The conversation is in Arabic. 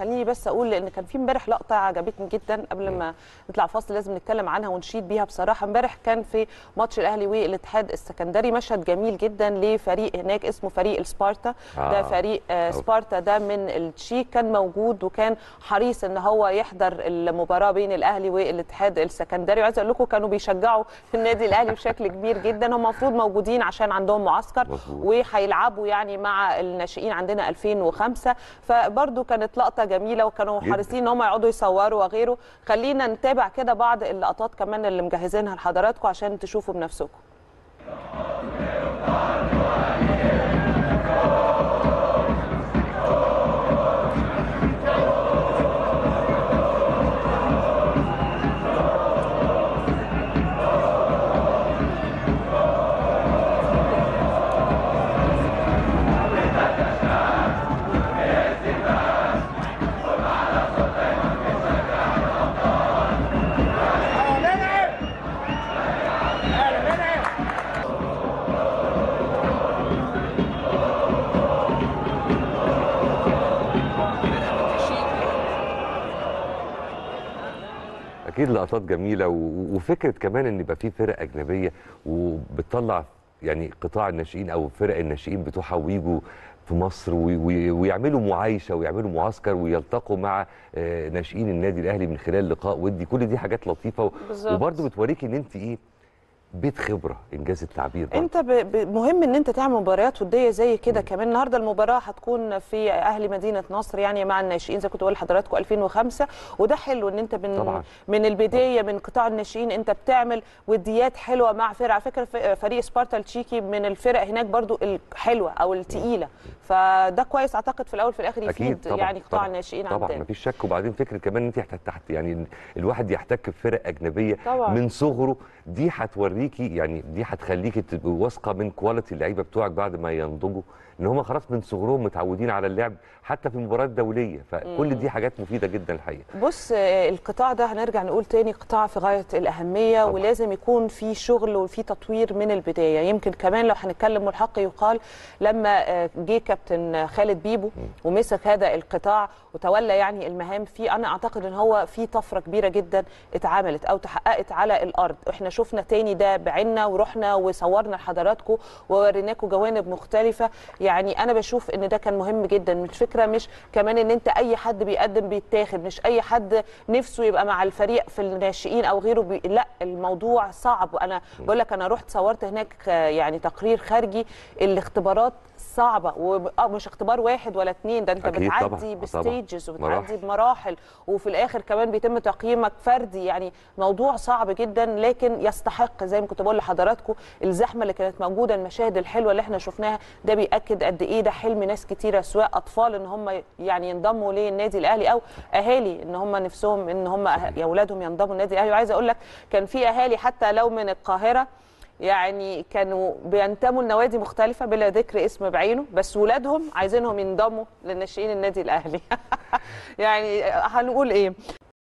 خليني بس اقول، لان كان في امبارح لقطه عجبتني جدا قبل ما نطلع فاصل لازم نتكلم عنها ونشيد بيها. بصراحه امبارح كان في ماتش الاهلي والاتحاد السكندري مشهد جميل جدا لفريق هناك اسمه فريق سبارتا. ده فريق سبارتا ده من التشيك، كان موجود وكان حريص ان هو يحضر المباراه بين الاهلي والاتحاد السكندري. وعايز اقول لكم كانوا بيشجعوا النادي الاهلي بشكل كبير جدا. هم المفروض موجودين عشان عندهم معسكر وهيلعبوا يعني مع الناشئين عندنا 2005، فبرضه كانت لقطه جميله وكانوا حريصين ان هم يقعدوا يصوروا وغيره. خلينا نتابع كده بعض اللقطات كمان اللي مجهزينها لحضراتكم عشان تشوفوا بنفسكم. اكيد لقطات جميله، وفكره كمان ان يبقى في فرق اجنبيه وبتطلع يعني قطاع الناشئين او فرق الناشئين بتوعها ويجوا في مصر ويعملوا معايشه ويعملوا معسكر ويلتقوا مع ناشئين النادي الاهلي من خلال لقاء ودي. كل دي حاجات لطيفه وبرده بتوريكي ان انت ايه بيت خبره، انجاز التعبير برضه. انت مهم ان انت تعمل مباريات وديه زي كده. كمان النهارده المباراه هتكون في اهلي مدينه نصر يعني مع الناشئين زي كنت بقول لحضراتكم 2005، وده حلو ان انت من البدايه من قطاع الناشئين انت بتعمل وديات حلوه مع فرق. على فكره فريق سبارتا التشيكي من الفرق هناك برضو الحلوه او الثقيله، فده كويس اعتقد في الاول في الاخر يفيد يعني قطاع الناشئين عندنا. طبعا مفيش شك. وبعدين فكره كمان انت تحت يعني الواحد يحتك بفرق اجنبيه طبعا من صغره، دي هتوريك يعني دي هتخليكي تبقي واثقه من كواليتي اللعيبه بتوعك بعد ما ينضجوا، ان هم خلاص من صغرهم متعودين على اللعب حتى في مباريات دوليه. فكل دي حاجات مفيده جدا الحقيقه. بص القطاع ده هنرجع نقول تاني قطاع في غايه الاهميه طبعا. ولازم يكون في شغل وفي تطوير من البدايه. يمكن كمان لو هنتكلم والحق يقال لما جه كابتن خالد بيبو ومسك هذا القطاع وتولى يعني المهام فيه، انا اعتقد ان هو في طفره كبيره جدا اتعملت او تحققت على الارض. احنا شفنا تاني ده بعيننا ورحنا وصورنا لحضراتكم ووريناكم جوانب مختلفه. يعني انا بشوف ان ده كان مهم جدا. مش فكره مش كمان ان انت اي حد بيقدم بيتاخد، مش اي حد نفسه يبقى مع الفريق في الناشئين او غيره لا الموضوع صعب. وانا بقول لك انا رحت صورت هناك يعني تقرير خارجي، الاختبارات صعبه ومش اختبار واحد ولا اتنين، ده انت بتعدي بستيجز وبتعدي بمراحل وفي الاخر كمان بيتم تقييمك فردي. يعني موضوع صعب جدا لكن يستحق زي ما كنت بقول لحضراتكم الزحمه اللي كانت موجوده، المشاهد الحلوه اللي احنا شفناها. ده بيأكد قد ايه ده حلم ناس كتيره سواء اطفال ان هم يعني ينضموا للنادي الاهلي او اهالي ان هم نفسهم ان هم اولادهم ينضموا للنادي الاهلي. وعايزه اقول لك كان في اهالي حتى لو من القاهره يعني كانوا بينتموا لنوادي مختلفة بلا ذكر اسم بعينه، بس ولادهم عايزينهم ينضموا لناشئين النادي الأهلي يعني هنقول إيه؟